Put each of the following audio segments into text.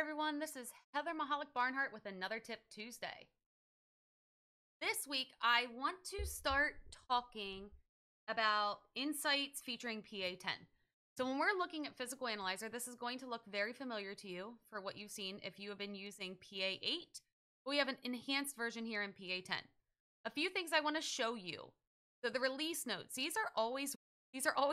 Hi everyone, this is Heather Mahalik Barnhart with another Tip Tuesday. This week, I want to start talking about Inseyets featuring PA10. So when we're looking at Physical Analyzer, this is going to look very familiar to you for what you've seen if you have been using PA8. We have an enhanced version here in PA10. A few things I want to show you. So the release notes, these are always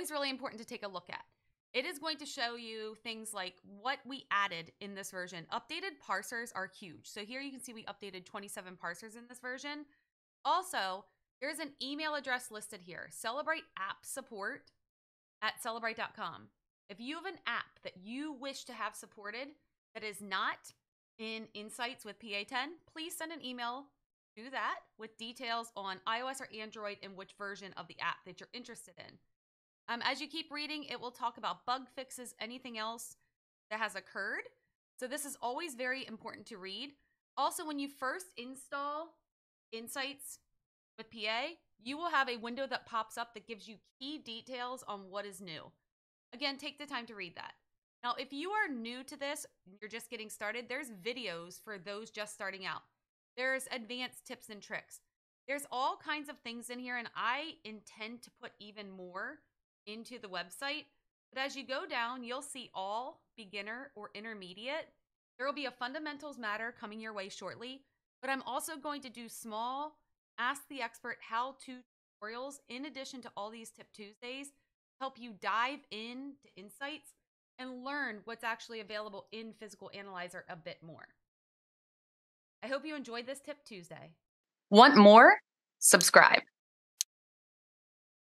really important to take a look at. It is going to show you things like what we added in this version. Updated parsers are huge. So here you can see we updated 27 parsers in this version. Also, there's an email address listed here, celebrateappsupport@cellebrite.com. If you have an app that you wish to have supported that is not in Inseyets with PA10, please send an email to that with details on iOS or Android and which version of the app that you're interested in. As you keep reading, it will talk about bug fixes, anything else that has occurred. So this is always very important to read. Also, when you first install Inseyets with PA, you will have a window that pops up that gives you key details on what is new. Again, take the time to read that. Now, if you are new to this, you're just getting started, there's videos for those just starting out. There's advanced tips and tricks. There's all kinds of things in here, and I intend to put even more into the website, but as you go down, you'll see all beginner or intermediate. There will be a fundamentals matter coming your way shortly, but I'm also going to do small Ask the Expert how-to tutorials in addition to all these Tip Tuesdays, help you dive into Inseyets and learn what's actually available in Physical Analyzer a bit more. I hope you enjoyed this Tip Tuesday. Want more? Subscribe.